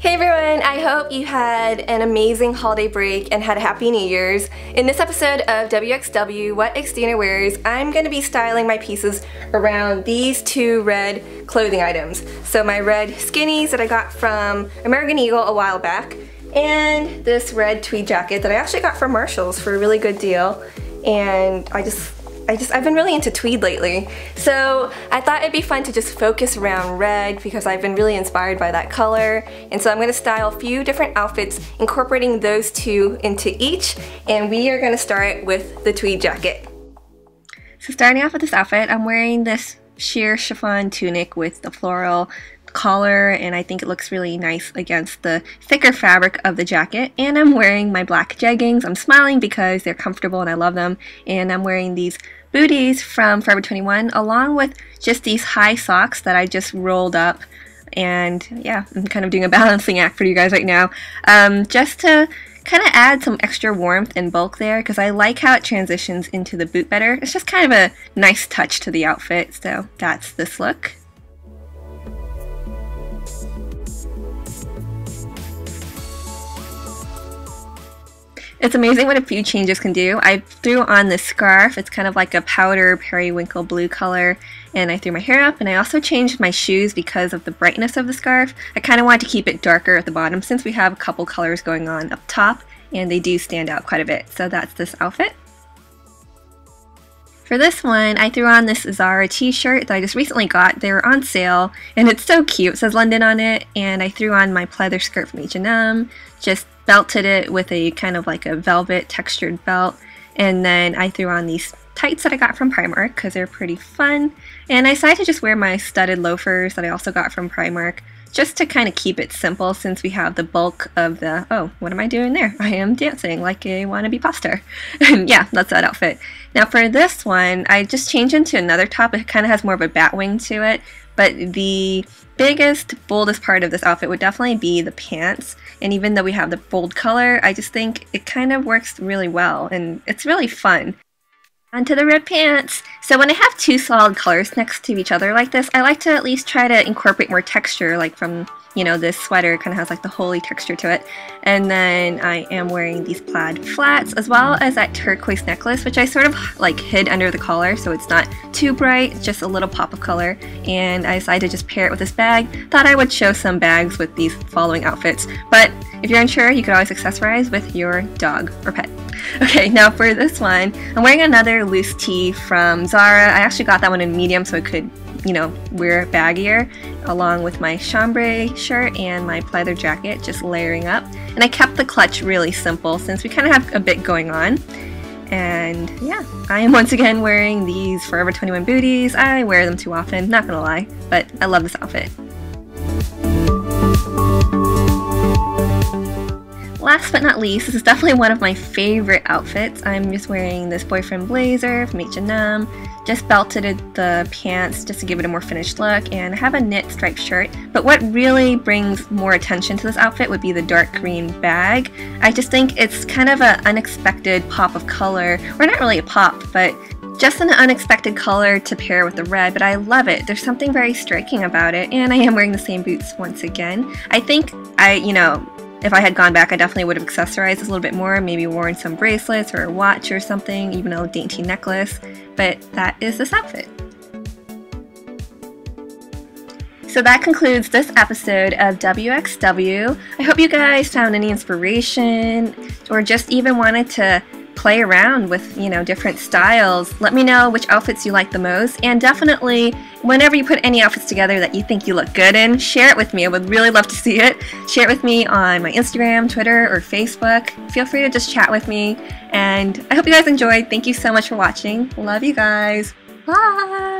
Hey everyone, I hope you had an amazing holiday break and had a happy New Year's. In this episode of WXW, What Xteeener Wears, I'm going to be styling my pieces around these two red clothing items. So my red skinnies that I got from American Eagle a while back, and this red tweed jacket that I actually got from Marshalls for a really good deal. And I've been really into tweed lately, so I thought it'd be fun to just focus around red because I've been really inspired by that color. And so I'm going to style a few different outfits incorporating those two into each, and we are going to start with the tweed jacket. So starting off with this outfit, I'm wearing this sheer chiffon tunic with the floral collar, and I think it looks really nice against the thicker fabric of the jacket. And I'm wearing my black jeggings. I'm smiling because they're comfortable and I love them. And I'm wearing these booties from Forever 21 along with just these high socks that I just rolled up. And yeah, I'm kind of doing a balancing act for you guys right now, just to kind of add some extra warmth and bulk there, because I like how it transitions into the boot better. It's just kind of a nice touch to the outfit, so that's this look. It's amazing what a few changes can do. I threw on this scarf. It's kind of like a powder periwinkle blue color, and I threw my hair up, and I also changed my shoes because of the brightness of the scarf. I kind of wanted to keep it darker at the bottom since we have a couple colors going on up top, and they do stand out quite a bit. So that's this outfit. For this one, I threw on this Zara t-shirt that I just recently got. They were on sale, and it's so cute. It says London on it, and I threw on my pleather skirt from H&M, just belted it with a kind of like a velvet textured belt, and then I threw on these tights that I got from Primark because they're pretty fun. And I decided to just wear my studded loafers that I also got from Primark, just to kind of keep it simple since we have the bulk of the, oh, what am I doing there? I am dancing like a wannabe pop star. Yeah, that's that outfit. Now for this one, I just changed into another top. It kind of has more of a bat wing to it, but the biggest, boldest part of this outfit would definitely be the pants. And even though we have the bold color, I just think it kind of works really well, and it's really fun. Onto the red pants. So when I have two solid colors next to each other like this, I like to at least try to incorporate more texture, like from, you know, this sweater kind of has like the holey texture to it. And then I am wearing these plaid flats as well as that turquoise necklace, which I sort of like hid under the collar so it's not too bright, just a little pop of color. And I decided to just pair it with this bag. Thought I would show some bags with these following outfits, but if you're unsure, you could always accessorize with your dog or pet. Okay, now for this one, I'm wearing another loose tee from Zara. I actually got that one in medium so I could, you know, wear baggier, along with my chambray shirt and my pleather jacket, just layering up. And I kept the clutch really simple since we kind of have a bit going on. And yeah, I am once again wearing these Forever 21 booties. I wear them too often, not gonna lie, but I love this outfit. Last but not least, this is definitely one of my favorite outfits. I'm just wearing this boyfriend blazer from H&M, just belted the pants just to give it a more finished look, and I have a knit striped shirt. But what really brings more attention to this outfit would be the dark green bag. I just think it's kind of an unexpected pop of color, or not really a pop, but just an unexpected color to pair with the red, but I love it. There's something very striking about it, and I am wearing the same boots once again. I think if I had gone back, I definitely would have accessorized this a little bit more, maybe worn some bracelets or a watch or something, even a dainty necklace, but that is this outfit. So that concludes this episode of WXW. I hope you guys found any inspiration, or just even wanted to play around with, you know, different styles. Let me know which outfits you like the most, and definitely whenever you put any outfits together that you think you look good in, share it with me. I would really love to see it. Share it with me on my Instagram, Twitter, or Facebook. Feel free to just chat with me, and I hope you guys enjoyed. Thank you so much for watching. Love you guys. Bye!